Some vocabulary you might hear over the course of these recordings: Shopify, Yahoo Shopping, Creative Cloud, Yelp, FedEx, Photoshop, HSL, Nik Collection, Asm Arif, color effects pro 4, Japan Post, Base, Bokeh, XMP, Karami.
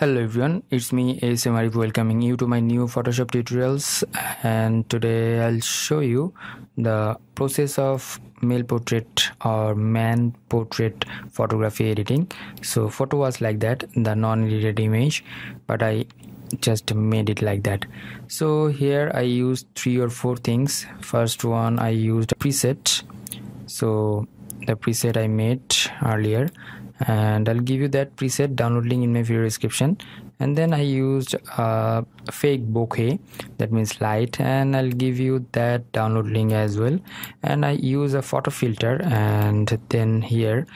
Hello everyone, it's me Asm Arif welcoming you to my new Photoshop tutorials, and today I'll show you the process of male portrait or man portrait photography editing. So photo was like that, the non-edited image, but I just made it like that. So here I used 3 or 4 things. First one, I used a preset. So the preset I made earlier, and I'll give you that preset download link in my video description. And then I used a fake bokeh, that means light, and I'll give you that download link as well. And I use a photo filter, and then here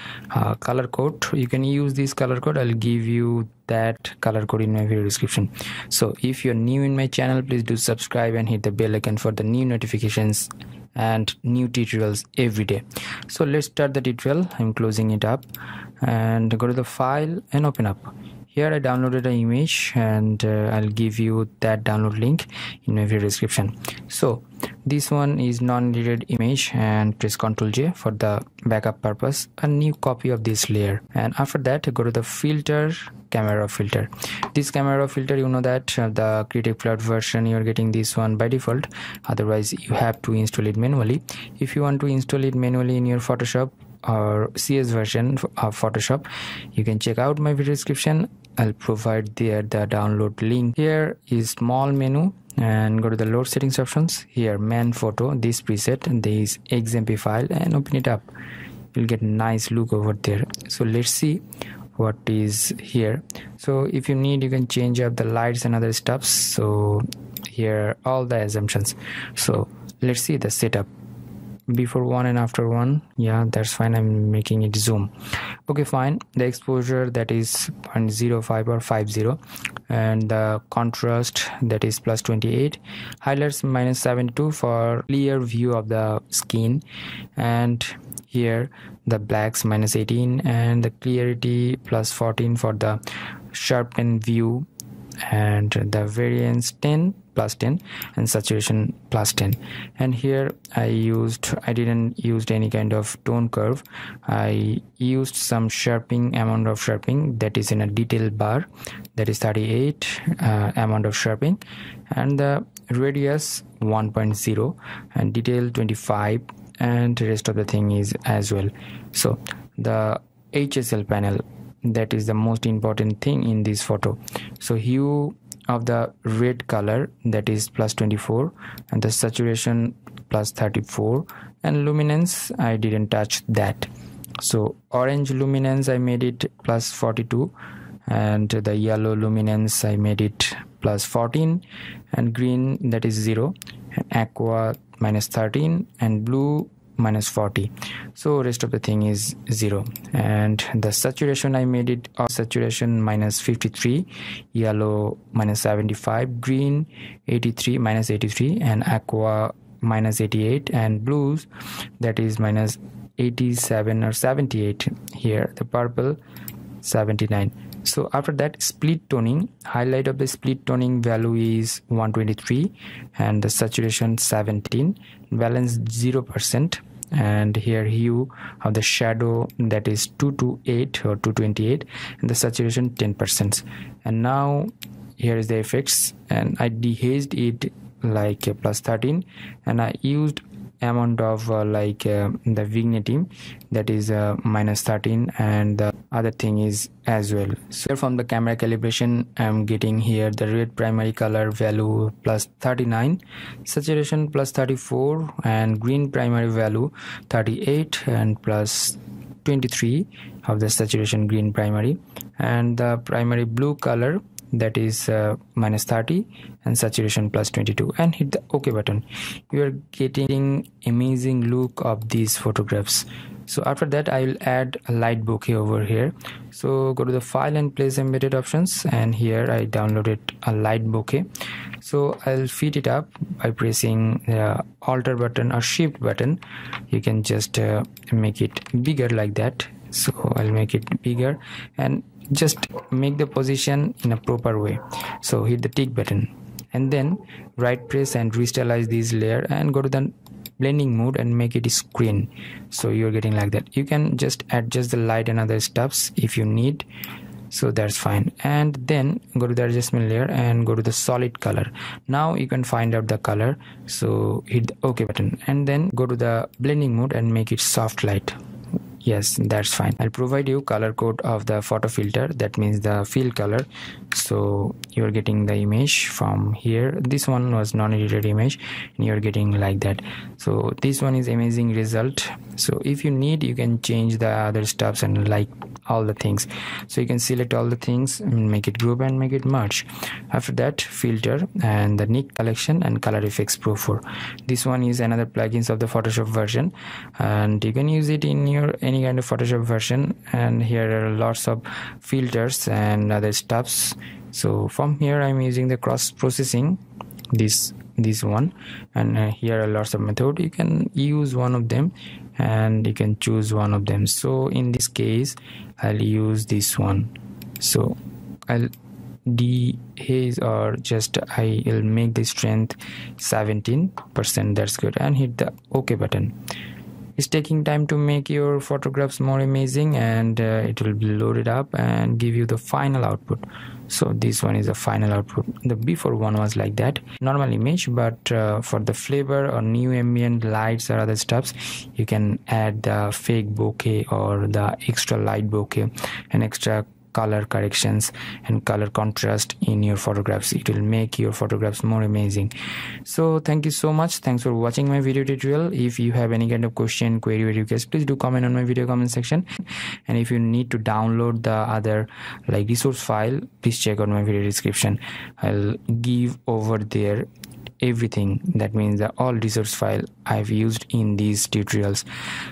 color code. You can use this color code. I'll give you that color code in my video description. So if you're new in my channel, please do subscribe and hit the bell icon for the new notifications and new tutorials every day. So let's start the tutorial. I'm closing it up and go to the file and open up. Here I downloaded an image, and I'll give you that download link in my video description. So this one is non-edited image, and press Ctrl J for the backup purpose. A new copy of this layer, and after that go to the filter, camera filter. This camera filter, you know that the Creative Cloud version, you're getting this one by default. Otherwise you have to install it manually. If you want to install it manually in your Photoshop or CS version of Photoshop, you can check out my video description. I'll provide there the download link. Here is small menu, and go to the load settings options. Here man photo, this preset, and this XMP file, and open it up. You'll get nice look over there. So let's see what is here. So if you need, you can change up the lights and other stuffs. So here all the assumptions. So let's see the setup before one and after one. Yeah, that's fine. I'm making it zoom. Okay, fine. The exposure, that is 0.05 or 50, and the contrast, that is +28, highlights -72 for clear view of the skin, and here the blacks -18, and the clarity +14 for the sharpened view, and the variance +10, and saturation +10. And here I didn't use any kind of tone curve. I used some sharpening, amount of sharpening, that is in a detail bar, that is 38 amount of sharpening, and the radius 1.0, and detail 25, and rest of the thing is as well. So the HSL panel, that is the most important thing in this photo. So hue of the red color, that is +24, and the saturation +34, and luminance I didn't touch that. So orange luminance I made it +42, and the yellow luminance I made it +14, and green, that is 0, aqua -13, and blue -40. So rest of the thing is 0, and the saturation I made it saturation -53, yellow -75, green -83, and aqua -88, and blues, that is -87 or 78 here, the purple 79. So after that, split toning, highlight of the split toning value is 123, and the saturation 17, balance 0%, and here hue of the shadow, that is 228 or 228, and the saturation 10%. And now here is the effects, and I dehazed it like +13, and I used amount of the vignetting, that is -13, and the other thing is as well. So from the camera calibration, I'm getting here the red primary color value +39, saturation +34, and green primary value 38, and +23 of the saturation green primary, and the primary blue color, that is -30, and saturation +22, and hit the OK button. You are getting amazing look of these photographs. So after that, I will add a light bokeh over here. So go to the file and place embedded options, and here I downloaded a light bokeh. So I'll feed it up by pressing the Alt button or Shift button. You can just make it bigger like that. So I'll make it bigger, and just make the position in a proper way. So hit the tick button, and then right press and resize this layer, and go to the blending mode and make it screen. So you're getting like that. You can just adjust the light and other stuffs if you need. so that's fine. And then go to the adjustment layer and go to the solid color. Now you can find out the color, so hit the OK button and then go to the blending mode and make it soft light. Yes, that's fine. I'll provide you color code of the photo filter, that means the field color. So you're getting the image from here. This one was non-edited image and you're getting like that. So this one is amazing result. So if you need, you can change the other stuffs and like all the things. So you can select all the things and make it group and make it merge. After that, filter and the Nik Collection and Color Effects Pro 4. This one is another plugins of the Photoshop version, and you can use it in your any kind of Photoshop version. And here are lots of filters and other stuffs. So from here I'm using the cross processing, this one, and here are lots of method. You can use one of them and you can choose one of them. So in this case I'll use this one, so I'll dehaze or just I'll make the strength 17%. That's good, and hit the OK button. It's taking time to make your photographs more amazing, and it will be loaded up and give you the final output. So this one is the final output. The before one was like that, normal image, but for the flavor or new ambient lights or other stuffs, you can add the fake bokeh or the extra light bokeh and extra color corrections and color contrast in your photographs. It will make your photographs more amazing. So thank you so much. Thanks for watching my video tutorial. If you have any kind of question, query, or request, please do comment on my video comment section. And if you need to download the other like resource file, please check out my video description. I'll give over there everything, that means the all resource file I've used in these tutorials.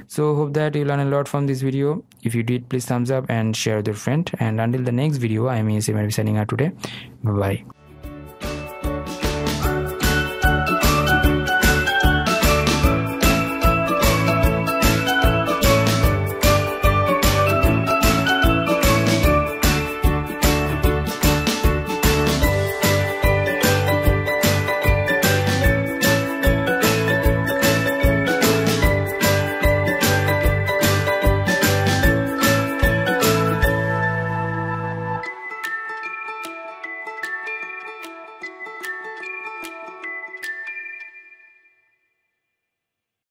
So hope that you learn a lot from this video. If you did, please thumbs up and share with your friend. And until the next video, I am Asm Arif signing out today. Bye bye.